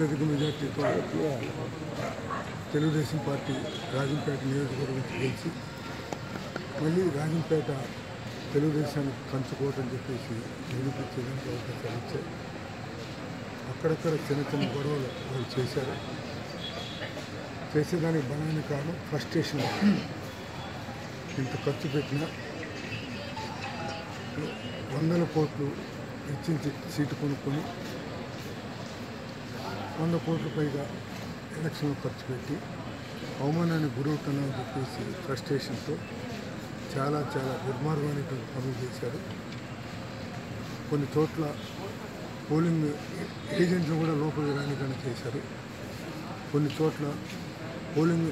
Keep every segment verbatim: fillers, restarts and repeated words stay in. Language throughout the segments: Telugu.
అత్యధిక మెజార్టీతో తెలుగుదేశం పార్టీ రాజంపేట నియోజకవర్గంకి గెలిచి మళ్ళీ రాజంపేట తెలుగుదేశానికి పంచుకోవటం చెప్పేసి నిరూపించేదానికి అవకాశాలు ఇచ్చాయి. అక్కడక్కడ చిన్న చిన్న గొడవలు వాళ్ళు చేశారు. చేసేదానికి బలమైన కారణం ఫ్రస్ట్రేషన్. ఇంత ఖర్చు పెట్టిన వందల కోట్లు ఇచ్చించి సీటు కొనుక్కొని వంద కోట్లు పైగా ఎలక్షన్లో ఖర్చు పెట్టి అవమానానికి గురవుతున్నామని చెప్పేసి ఫ్రస్ట్రేషన్తో చాలా చాలా దుర్మార్గమైనటువంటి పనులు చేశారు. కొన్ని చోట్ల పోలింగ్ ఏజెంట్లు కూడా లోపలికి రానికన్నా చేశారు. కొన్ని చోట్ల పోలింగ్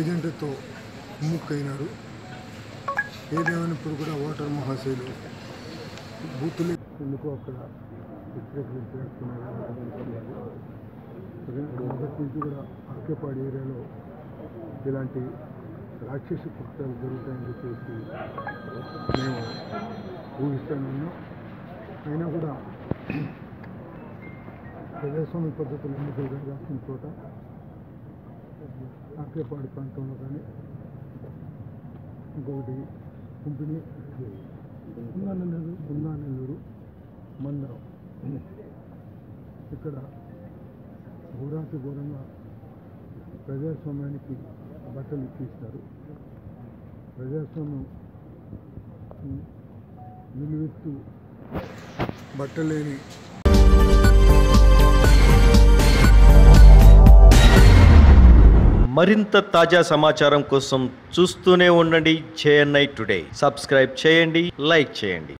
ఏజెంట్తో ముక్కైనారు. ఏదేమైనప్పుడు కూడా ఓటర్ మహాశైలు బూతులు ఎందుకు అక్కడ వ్యతిరేకలు చేస్తున్నారు. మొదటి నుంచి కూడా అక్కేపాడు ఏరియాలో ఇలాంటి రాక్షస కృత్యాలు జరుగుతాయని చెప్పేసి మేము ఊహిస్తున్నాము. అయినా కూడా ప్రజాస్వామ్య పద్ధతులు ఎన్నికలు జరగాల్సిన చోట అక్కేపాడు ప్రాంతంలో కానీ ఇంకొకటి కుంపిణి ఉందానెల్లూరు ఉందానెల్లూరు మందిరం ఇక్కడ ఘోరాతి ఘోరంగా ప్రజాస్వామ్యానికి బట్టలు ఇచ్చిస్తారు. ప్రజాస్వామ్యం నిలువెత్తు బట్టలేని మరింత తాజా సమాచారం కోసం చూస్తూనే ఉండండి జేఎన్ఐ టుడే. సబ్స్క్రైబ్ చేయండి, లైక్ చేయండి.